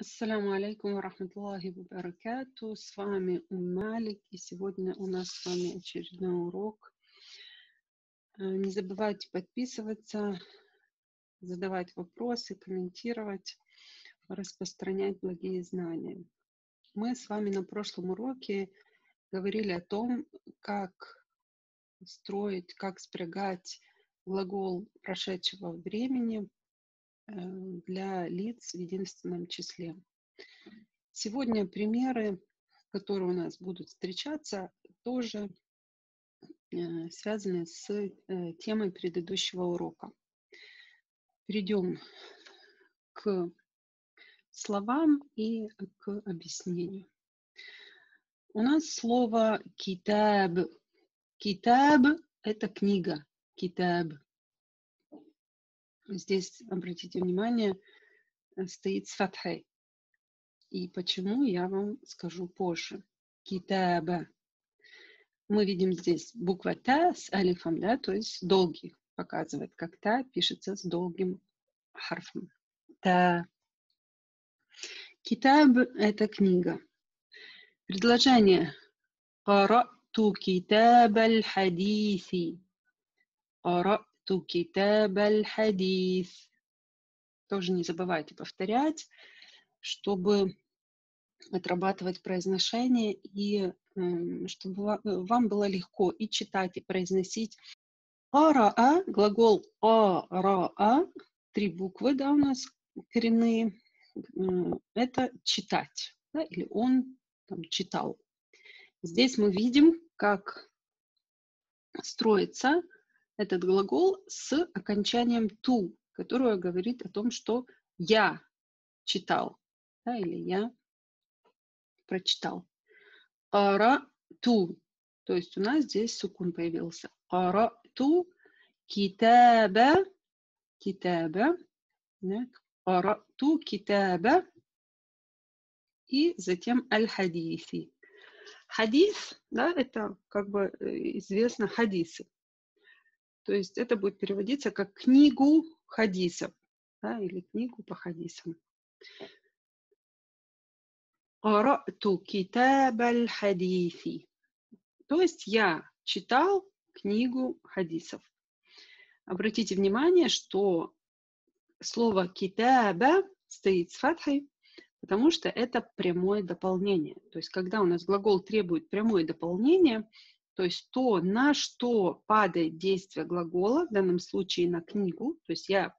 Ассаляму алейкум рахматуллахи ва баракату. С вами Умм Малик, и сегодня у нас с вами очередной урок. Не забывайте подписываться, задавать вопросы, комментировать, распространять благие знания. Мы с вами на прошлом уроке говорили о том, как строить, как спрягать глагол прошедшего времени для лиц в единственном числе. Сегодня примеры, которые у нас будут встречаться, тоже связаны с темой предыдущего урока. Перейдем к словам и к объяснению. У нас слово «китаб». «Китаб» — это книга. «Китаб». Здесь, обратите внимание, стоит с фатхой. И почему, я вам скажу позже. Китаба. Мы видим здесь буква Та с алифом, да, то есть долгий. Показывает, как Та пишется с долгим харфом. Та. Китаб – это книга. Предложение. Карату китаб аль-хадиси. Карату китаб аль-хадис. Тоже не забывайте повторять, чтобы отрабатывать произношение и чтобы вам было легко и читать, и произносить. Араа, глагол араа, три буквы, да, у нас коренные, это читать, да, или он там читал. Здесь мы видим, как строится этот глагол с окончанием ту, которое говорит о том, что я читал, да, или я прочитал. Арату, то есть у нас здесь сукун появился. Арату китаба, китаба, арату китаба, и затем аль-хадиси. Хадис, да, это как бы известно хадисы. То есть это будет переводиться как книгу хадисов, да, или книгу по хадисам. Арату китаб аль-хадиси. То есть я читал книгу хадисов. Обратите внимание, что слово китаба стоит с фатхой, потому что это прямое дополнение. То есть когда у нас глагол требует прямое дополнение, то есть то, на что падает действие глагола, в данном случае на книгу, то есть я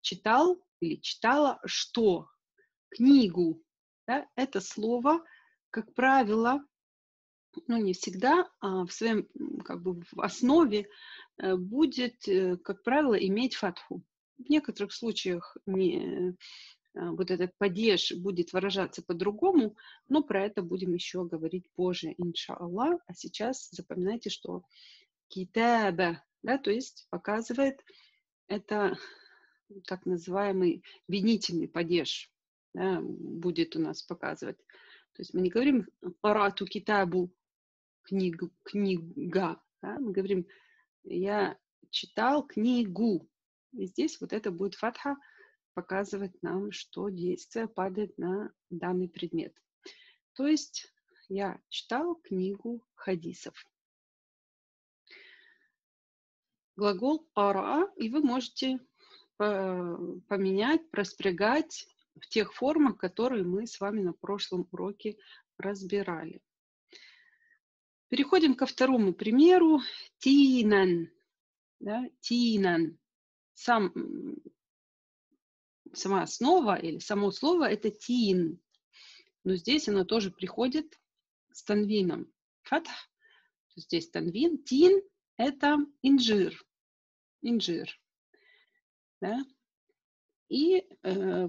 читал или читала что? Книгу. Да, это слово, как правило, ну не всегда, а в своем, как бы, в основе будет, как правило, иметь фатху. В некоторых случаях не, вот этот падеж будет выражаться по-другому, но про это будем еще говорить позже, иншаллах. А сейчас запоминайте, что китаба, да, то есть показывает это так называемый винительный падеж. Да, будет у нас показывать. То есть мы не говорим «карату китабу» книга, да? Мы говорим «я читал книгу». И здесь вот это будет фатха показывать нам, что действие падает на данный предмет. То есть я читал книгу хадисов. Глагол «ара», и вы можете поменять, проспрягать в тех формах, которые мы с вами на прошлом уроке разбирали. Переходим ко второму примеру. Тинан. Да? Тинан. Сама основа или само слово – это тин. Но здесь оно тоже приходит с танвином. Фатх. Здесь танвин. Тин – это инжир. Инжир. Да? И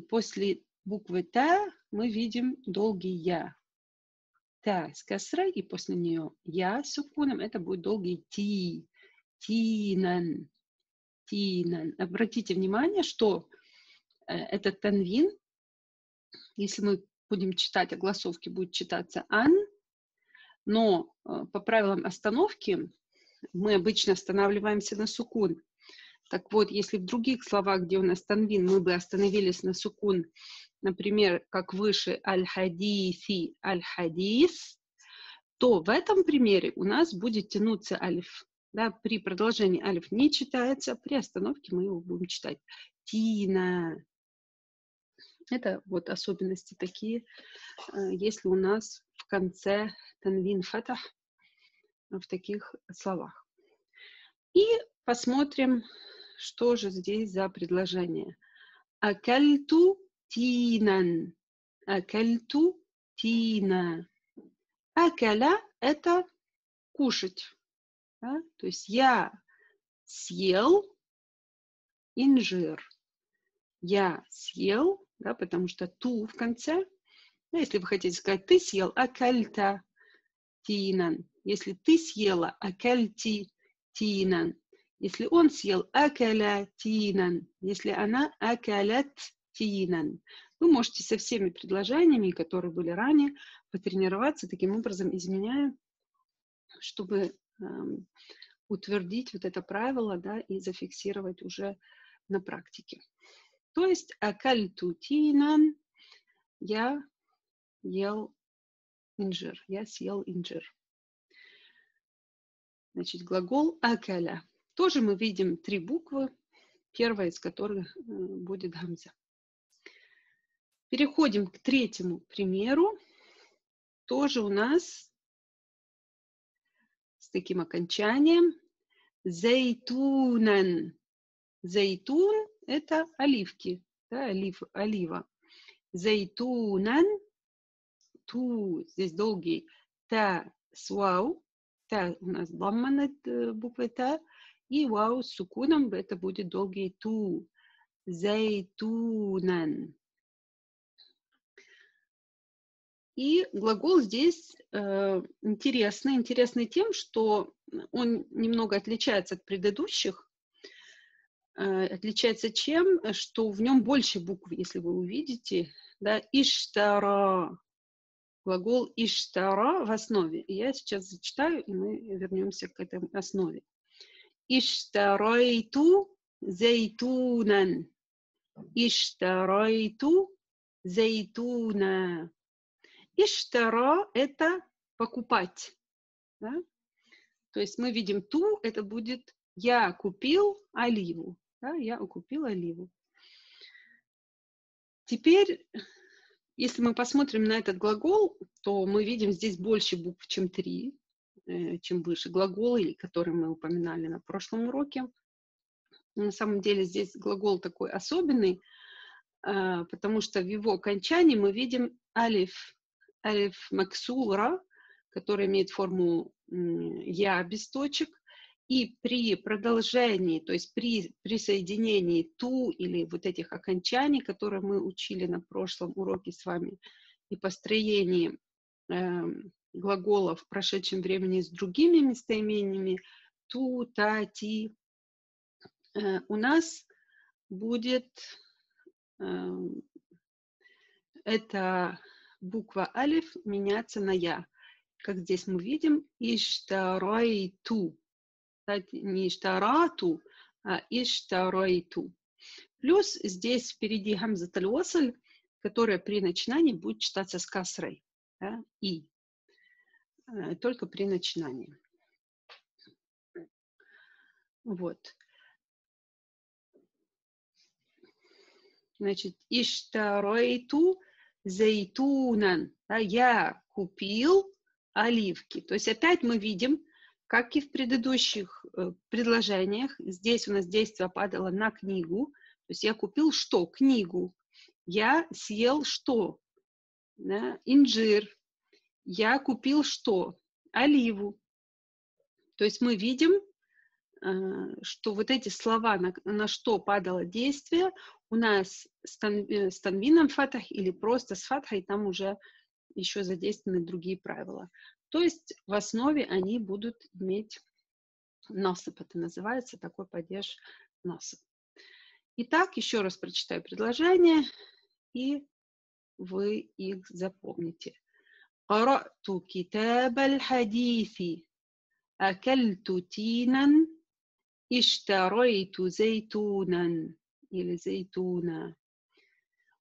после буквы Та мы видим долгий Я. Та с касрой, и после нее Я с сукуном, это будет долгий Ти. Тинан. Тинан. Обратите внимание, что этот танвин, если мы будем читать огласовки, будет читаться Ан, но по правилам остановки мы обычно останавливаемся на сукун. Так вот, если в других словах, где у нас танвин, мы бы остановились на сукун например, как выше аль-хадиси, аль-хадис, то в этом примере у нас будет тянуться алиф. Да, при продолжении алиф не читается, при остановке мы его будем читать. Тина. Это вот особенности такие, если у нас в конце танвин фатх в таких словах. И посмотрим, что же здесь за предложение. Акальту тинан. Акальту тина. Акаля – это кушать. Да? То есть я съел инжир. Я съел, да, потому что ту в конце. Да, если вы хотите сказать ты съел, акальта тинан. Если ты съела, акальти тинан. Если он съел, акаля тинан. Если она, акалят тинан. Вы можете со всеми предложениями, которые были ранее, потренироваться, таким образом изменяя, чтобы утвердить вот это правило, да, и зафиксировать уже на практике. То есть акальту тинан, я ел инжир, я съел инжир. Значит, глагол акаля. Тоже мы видим три буквы, первая из которых будет гамза. Переходим к третьему примеру. Тоже у нас с таким окончанием. Зайтунан. Зайтун – это оливки, да, олива. Зайтунан. Ту здесь долгий. Та с вау. Та у нас дамма над буквой та. И вау с сукуном, это будет долгий ту. Зайтунан. И глагол здесь интересный тем, что он немного отличается от предыдущих. Отличается чем? Что в нем больше букв, если вы увидите. Да? Иштара. Глагол иштара в основе. И я сейчас зачитаю, и мы вернемся к этой основе. Иштарайту зайтунан. Иштарайту зайтуна. Иштара – это покупать. Да? То есть мы видим ту, это будет я купил оливу. Да? Я купил оливу. Теперь, если мы посмотрим на этот глагол, то мы видим здесь больше букв, чем три, чем выше глаголы, которые мы упоминали на прошлом уроке. На самом деле здесь глагол такой особенный, потому что в его окончании мы видим алиф. Алиф максура, который имеет форму я без точек, и при продолжении, то есть при присоединении ту или вот этих окончаний, которые мы учили на прошлом уроке с вами, и построении глаголов в прошедшем времени с другими местоимениями ту, та, ти, у нас будет это буква алиф меняться на я. Как здесь мы видим, иштарайту. Не иштарату, а иштарайту. Плюс здесь впереди хамзат-уль-уасль, которая при начинании будет читаться с касрой. Да? И. Только при начинании. Вот. Значит, иштарайту зайтунан, да, я купил оливки. То есть опять мы видим, как и в предыдущих предложениях, здесь у нас действие падало на книгу. То есть я купил что? Книгу. Я съел что? Да, инжир. Я купил что? Оливу. То есть мы видим, что вот эти слова, на что падало действие, у нас с танвином фатах или просто с фатхой, там уже еще задействованы другие правила. То есть в основе они будут иметь насып. Это называется такой падеж насып. Итак, еще раз прочитаю предложение, и вы их запомните. Арату китаб аль-хадиси, акальту тинан, иштарайту зайтунан. Или зайтуна.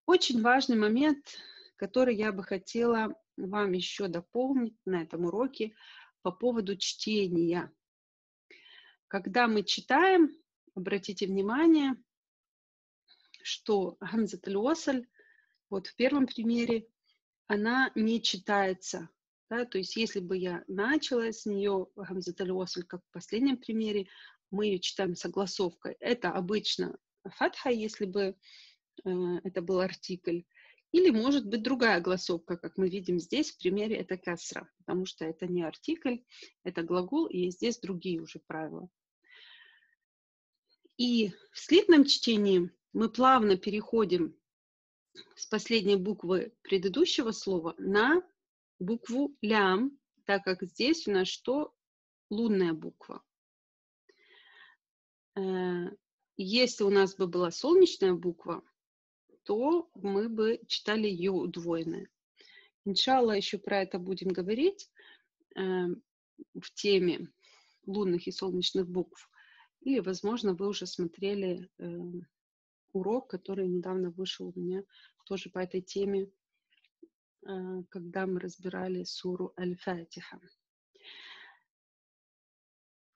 Очень важный момент, который я бы хотела вам еще дополнить на этом уроке по поводу чтения. Когда мы читаем, обратите внимание, что хамзат-уль-уасль, вот в первом примере, она не читается. Да? То есть если бы я начала с нее хамзат-уль-уасль, как в последнем примере, мы ее читаем согласовкой. Это обычно фатха, если бы это был артикль. Или может быть другая гласовка, как мы видим здесь в примере, это касра, потому что это не артикль, это глагол, и здесь другие уже правила. И в слитном чтении мы плавно переходим с последней буквы предыдущего слова на букву лям, так как здесь у нас что? Лунная буква. Если у нас бы была солнечная буква, то мы бы читали ее удвоенное. Иншаллах, еще про это будем говорить в теме лунных и солнечных букв. Или, возможно, вы уже смотрели урок, который недавно вышел у меня тоже по этой теме, когда мы разбирали суру Аль-Фатиха.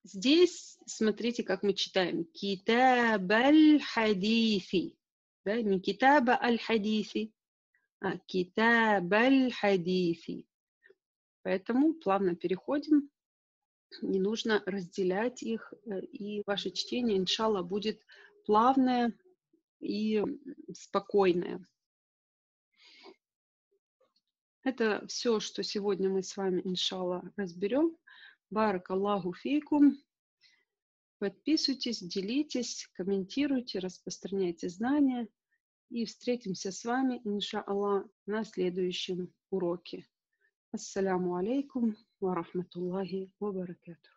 Здесь смотрите, как мы читаем. Китаб аль-хадифи. Да, не китаба аль-хадифи, а китаб аль-хадифи. Поэтому плавно переходим. Не нужно разделять их. И ваше чтение, иншалла, будет плавное и спокойное. Это все, что сегодня мы с вами, иншалла, разберем. Баракаллаху фейкум. Подписывайтесь, делитесь, комментируйте, распространяйте знания. И встретимся с вами, иншаллах, на следующем уроке. Ассаляму алейкум ва рахматуллахи ва баракату.